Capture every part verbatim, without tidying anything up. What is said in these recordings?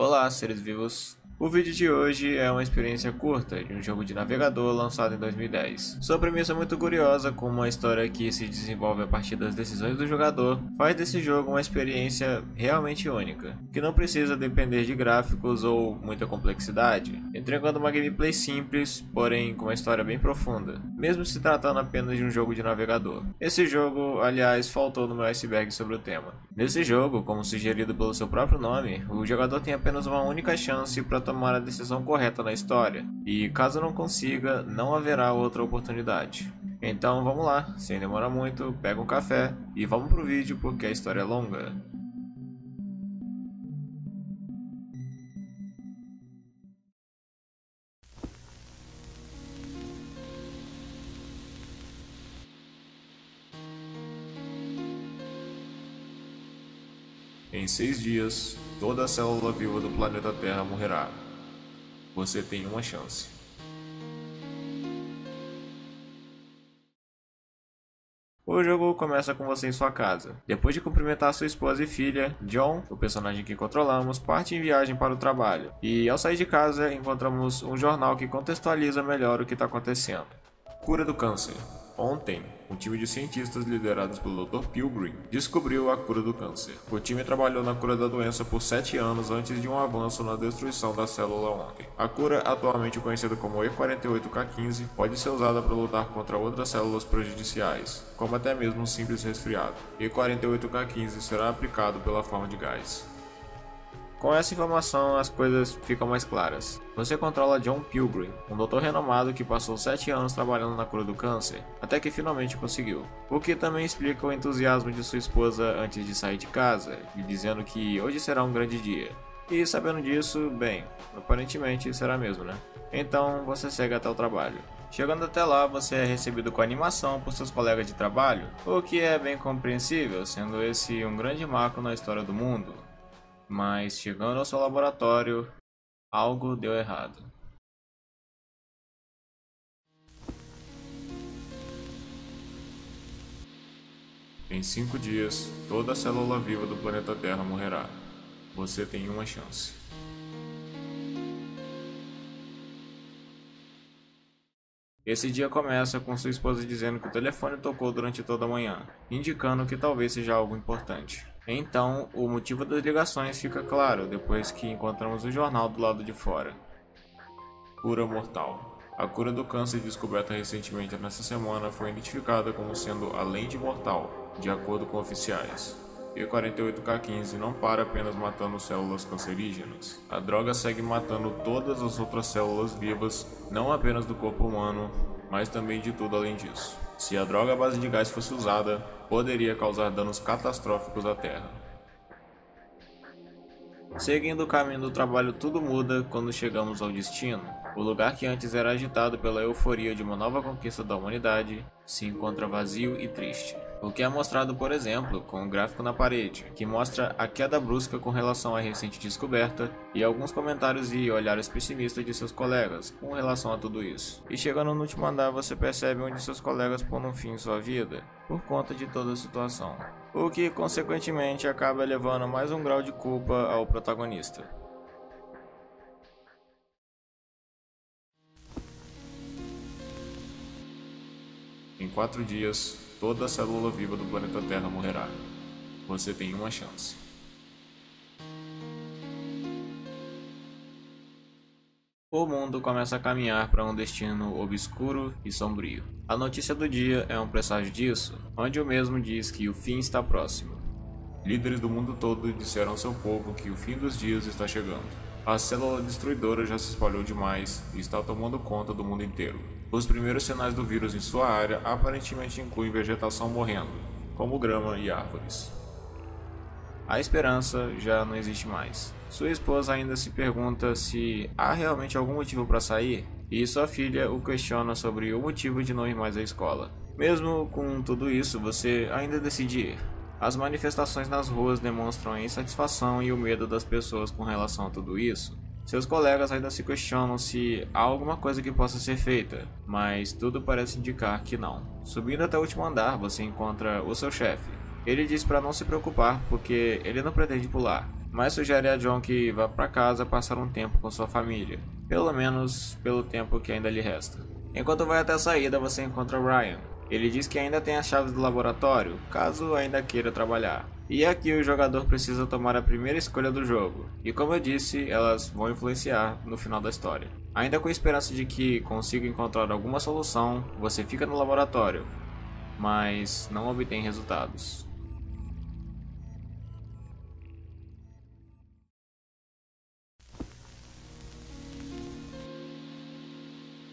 Olá, seres vivos! O vídeo de hoje é uma experiência curta de um jogo de navegador lançado em dois mil e dez. Sua premissa é muito curiosa, com uma história que se desenvolve a partir das decisões do jogador, faz desse jogo uma experiência realmente única, que não precisa depender de gráficos ou muita complexidade, entregando uma gameplay simples, porém com uma história bem profunda, mesmo se tratando apenas de um jogo de navegador. Esse jogo, aliás, faltou no meu iceberg sobre o tema. Nesse jogo, como sugerido pelo seu próprio nome, o jogador tem apenas uma única chance para tomar a decisão correta na história, e caso não consiga, não haverá outra oportunidade. Então vamos lá, sem demorar muito, pega um café e vamos pro vídeo porque a história é longa. Em seis dias, toda a célula viva do planeta Terra morrerá. Você tem uma chance. O jogo começa com você em sua casa. Depois de cumprimentar sua esposa e filha, John, o personagem que controlamos, parte em viagem para o trabalho. E ao sair de casa, encontramos um jornal que contextualiza melhor o que está acontecendo. Cura do câncer. Ontem, um time de cientistas liderados pelo doutor Pilgrim descobriu a cura do câncer. O time trabalhou na cura da doença por sete anos antes de um avanço na destruição da célula ontem. A cura, atualmente conhecida como E quarenta e oito K quinze, pode ser usada para lutar contra outras células prejudiciais, como até mesmo um simples resfriado. E quarenta e oito K quinze será aplicado pela forma de gás. Com essa informação, as coisas ficam mais claras. Você controla John Pilgrim, um doutor renomado que passou sete anos trabalhando na cura do câncer, até que finalmente conseguiu. O que também explica o entusiasmo de sua esposa antes de sair de casa, lhe dizendo que hoje será um grande dia. E sabendo disso, bem, aparentemente será mesmo, né? Então você segue até o trabalho. Chegando até lá, você é recebido com animação por seus colegas de trabalho, o que é bem compreensível, sendo esse um grande marco na história do mundo. Mas chegando ao seu laboratório, algo deu errado. Em cinco dias, toda a célula viva do planeta Terra morrerá. Você tem uma chance. Esse dia começa com sua esposa dizendo que o telefone tocou durante toda a manhã, indicando que talvez seja algo importante. Então, o motivo das ligações fica claro depois que encontramos o jornal do lado de fora. Cura mortal. A cura do câncer descoberta recentemente nesta semana foi identificada como sendo além de mortal, de acordo com oficiais. E quarenta e oito K quinze não para apenas matando células cancerígenas. A droga segue matando todas as outras células vivas, não apenas do corpo humano, mas também de tudo além disso. Se a droga à base de gás fosse usada, poderia causar danos catastróficos à Terra. Seguindo o caminho do trabalho, tudo muda quando chegamos ao destino. O lugar que antes era agitado pela euforia de uma nova conquista da humanidade, se encontra vazio e triste. O que é mostrado, por exemplo, com um gráfico na parede, que mostra a queda brusca com relação à recente descoberta e alguns comentários e olhares pessimistas de seus colegas com relação a tudo isso. E chegando no último andar, você percebe onde seus colegas pôr um fim em sua vida, por conta de toda a situação. O que, consequentemente, acaba elevando mais um grau de culpa ao protagonista. Em quatro dias, toda a célula viva do planeta Terra morrerá. Você tem uma chance. O mundo começa a caminhar para um destino obscuro e sombrio. A notícia do dia é um presságio disso, onde o mesmo diz que o fim está próximo. Líderes do mundo todo disseram ao seu povo que o fim dos dias está chegando. A célula destruidora já se espalhou demais e está tomando conta do mundo inteiro. Os primeiros sinais do vírus em sua área aparentemente incluem vegetação morrendo, como grama e árvores. A esperança já não existe mais. Sua esposa ainda se pergunta se há realmente algum motivo para sair, e sua filha o questiona sobre o motivo de não ir mais à escola. Mesmo com tudo isso, você ainda decide ir. As manifestações nas ruas demonstram a insatisfação e o medo das pessoas com relação a tudo isso. Seus colegas ainda se questionam se há alguma coisa que possa ser feita, mas tudo parece indicar que não. Subindo até o último andar, você encontra o seu chefe. Ele diz para não se preocupar porque ele não pretende pular, mas sugere a John que vá para casa passar um tempo com sua família, pelo menos pelo tempo que ainda lhe resta. Enquanto vai até a saída, você encontra Ryan. Ele diz que ainda tem as chaves do laboratório, caso ainda queira trabalhar. E aqui o jogador precisa tomar a primeira escolha do jogo, e como eu disse, elas vão influenciar no final da história. Ainda com a esperança de que consiga encontrar alguma solução, você fica no laboratório, mas não obtém resultados.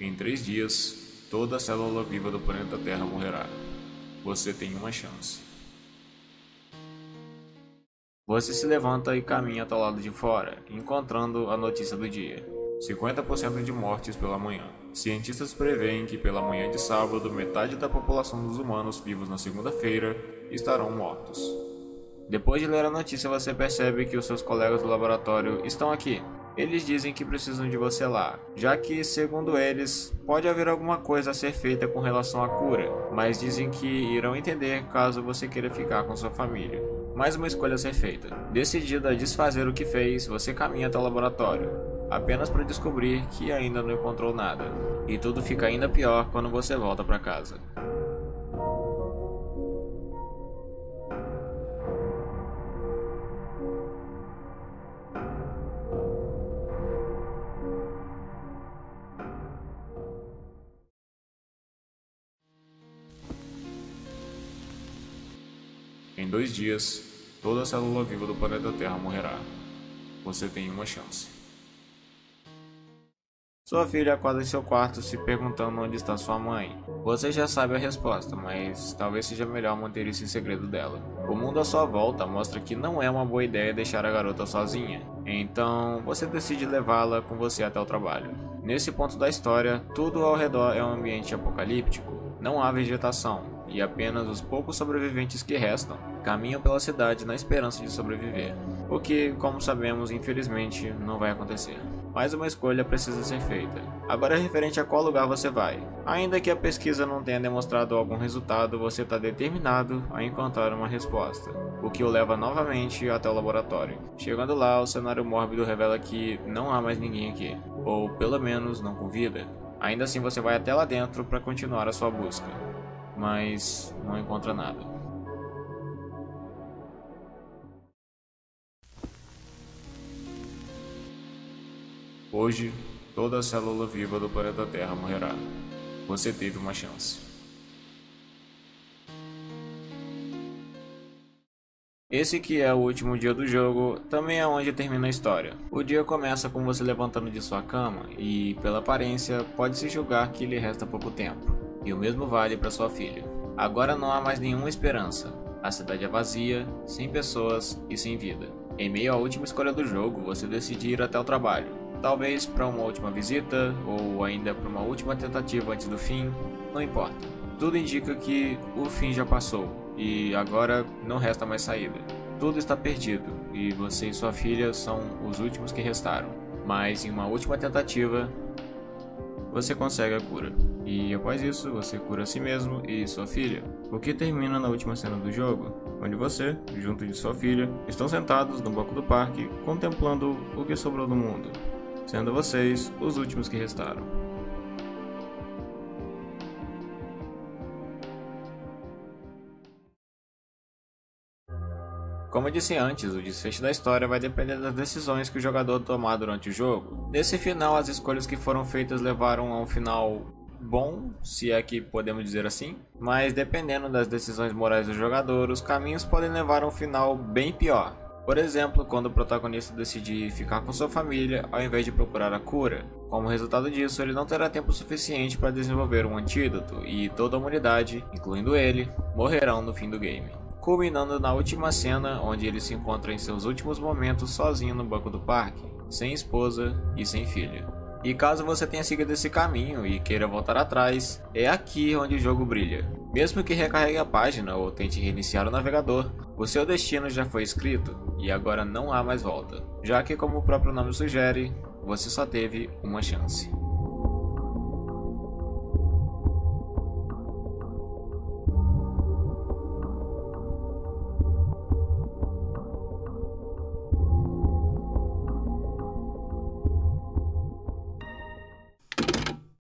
Em três dias, toda a célula viva do planeta Terra morrerá. Você tem uma chance. Você se levanta e caminha até o lado de fora, encontrando a notícia do dia. cinquenta por cento de mortes pela manhã. Cientistas preveem que pela manhã de sábado, metade da população dos humanos vivos na segunda-feira estarão mortos. Depois de ler a notícia, você percebe que os seus colegas do laboratório estão aqui. Eles dizem que precisam de você lá, já que, segundo eles, pode haver alguma coisa a ser feita com relação à cura, mas dizem que irão entender caso você queira ficar com sua família. Mais uma escolha a ser feita. Decidida a desfazer o que fez, você caminha até o laboratório, apenas para descobrir que ainda não encontrou nada. E tudo fica ainda pior quando você volta para casa. Em dois dias, toda a célula viva do planeta Terra morrerá. Você tem uma chance. Sua filha acorda em seu quarto se perguntando onde está sua mãe. Você já sabe a resposta, mas talvez seja melhor manter isso em segredo dela. O mundo à sua volta mostra que não é uma boa ideia deixar a garota sozinha. Então, você decide levá-la com você até o trabalho. Nesse ponto da história, tudo ao redor é um ambiente apocalíptico. Não há vegetação. E apenas os poucos sobreviventes que restam caminham pela cidade na esperança de sobreviver, o que, como sabemos, infelizmente não vai acontecer. Mais uma escolha precisa ser feita. Agora é referente a qual lugar você vai. Ainda que a pesquisa não tenha demonstrado algum resultado, você está determinado a encontrar uma resposta, o que o leva novamente até o laboratório. Chegando lá, o cenário mórbido revela que não há mais ninguém aqui, ou pelo menos não com vida. Ainda assim, você vai até lá dentro para continuar a sua busca, mas não encontra nada. Hoje, toda a célula viva do planeta Terra morrerá. Você teve uma chance. Esse que é o último dia do jogo, também é onde termina a história. O dia começa com você levantando de sua cama e, pela aparência, pode-se julgar que lhe resta pouco tempo. E o mesmo vale para sua filha. Agora não há mais nenhuma esperança. A cidade é vazia, sem pessoas e sem vida. Em meio à última escolha do jogo, você decide ir até o trabalho. Talvez para uma última visita, ou ainda para uma última tentativa antes do fim, não importa. Tudo indica que o fim já passou, e agora não resta mais saída. Tudo está perdido, e você e sua filha são os últimos que restaram. Mas em uma última tentativa, você consegue a cura. E após isso, você cura a si mesmo e sua filha, o que termina na última cena do jogo, onde você, junto de sua filha, estão sentados no banco do parque, contemplando o que sobrou do mundo, sendo vocês os últimos que restaram. Como eu disse antes, o desfecho da história vai depender das decisões que o jogador tomar durante o jogo. Nesse final, as escolhas que foram feitas levaram a um final bom, se é que podemos dizer assim, mas dependendo das decisões morais do jogador, os caminhos podem levar a um final bem pior. Por exemplo, quando o protagonista decidir ficar com sua família ao invés de procurar a cura. Como resultado disso, ele não terá tempo suficiente para desenvolver um antídoto e toda a humanidade, incluindo ele, morrerão no fim do game. Culminando na última cena, onde ele se encontra em seus últimos momentos sozinho no banco do parque, sem esposa e sem filha. E caso você tenha seguido esse caminho e queira voltar atrás, é aqui onde o jogo brilha. Mesmo que recarregue a página ou tente reiniciar o navegador, o seu destino já foi escrito e agora não há mais volta, já que, como o próprio nome sugere, você só teve uma chance.